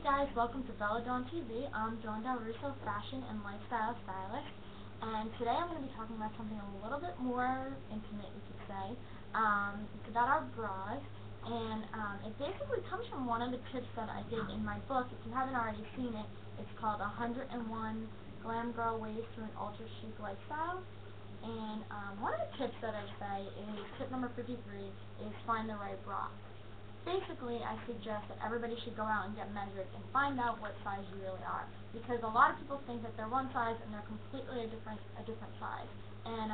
Hey guys, welcome to Bella Dawn TV. I'm Dawn Del Russo, fashion and lifestyle stylist, and today I'm going to be talking about something a little bit more intimate, you could say. It's about our bras, and it basically comes from one of the tips that I did in my book. If you haven't already seen it, it's called 101 Glam Girl Ways to an Ultra Chic Lifestyle, and one of the tips that I say is tip number 53 is find the right bra. Basically, I suggest that everybody should go out and get measured and find out what size you really are, because a lot of people think that they're one size and they're completely a different size, and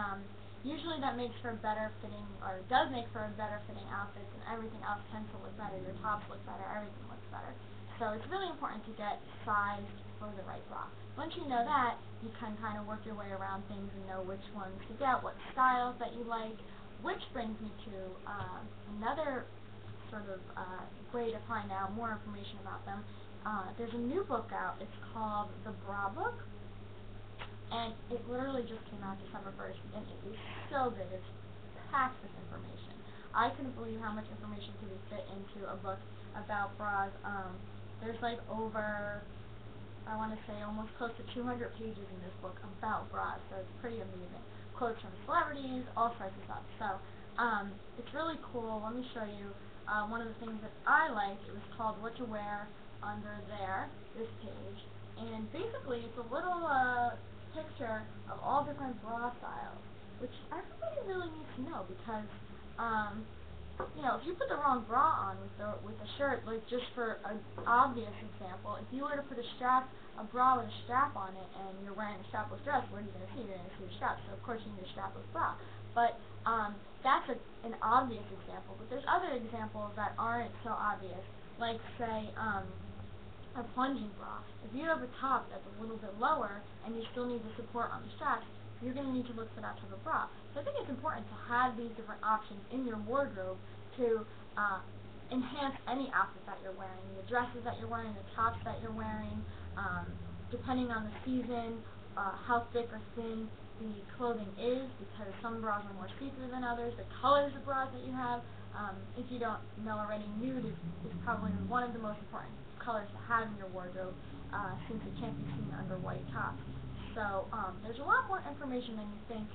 usually that makes for better fitting, or does make for a better fitting outfits, and everything else tends to look better. Your tops look better, everything looks better. So it's really important to get sized for the right bra. Once you know that, you can kind of work your way around things and know which ones to get, what styles that you like, which brings me to another sort of way to find out more information about them. There's a new book out. It's called The Bra Book, and it literally just came out December 1st, and it is so good. It's packed with information. I couldn't believe how much information could be fit into a book about bras. There's like over, I want to say, almost close to 200 pages in this book about bras, so it's pretty amazing. Quotes from celebrities, all sorts of stuff. So it's really cool. Let me show you. One of the things that I liked, it was called What to Wear under there, this page. And basically, it's a little picture of all different bra styles, which everybody really needs to know, because, you know, if you put the wrong bra on with a shirt, like just for an obvious example, if you were to put a bra with a strap on it, and you're wearing a strapless dress, what are you going to see? You're going to see a strap, so of course you need a strapless bra. But that's an obvious example, but there's other examples that aren't so obvious, like, say, a plunging bra. If you have a top that's a little bit lower and you still need the support on the straps, you're going to need to look for that type of bra. So I think it's important to have these different options in your wardrobe to enhance any outfit that you're wearing, the dresses that you're wearing, the tops that you're wearing, depending on the season, how thick or thin the clothing is, because some bras are more see-through than others, the colors of bras that you have. If you don't know already, nude is probably one of the most important colors to have in your wardrobe, since it can't be seen under white tops. So there's a lot more information than you think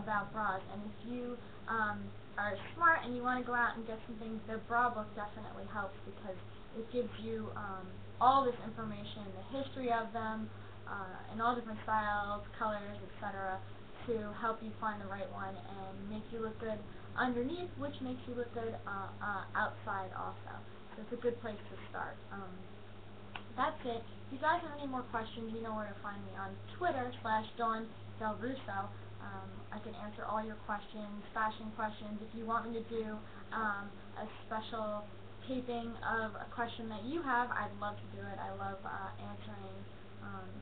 about bras, and if you are smart and you want to go out and get something, the Bra Book definitely helps, because it gives you all this information, the history of them, in all different styles, colors, etc., to help you find the right one and make you look good underneath, which makes you look good outside also. So it's a good place to start. That's it. If you guys have any more questions, you know where to find me on Twitter /DawnDelRusso. I can answer all your questions, fashion questions. If you want me to do a special taping of a question that you have, I'd love to do it. I love answering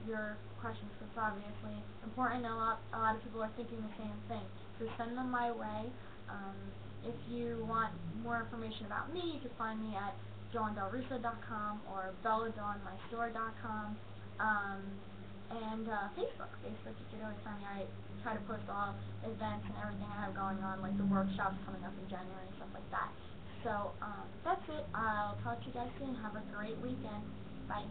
your questions, because it's obviously important. A lot of people are thinking the same thing, so send them my way. If you want more information about me, you can find me at dawndelrusso.com or belladonmystore.com, and Facebook. Facebook, you can always find me. I try to post all events and everything I have going on, like the workshops coming up in January and stuff like that. So that's it. I'll talk to you guys soon. Have a great weekend. Bye.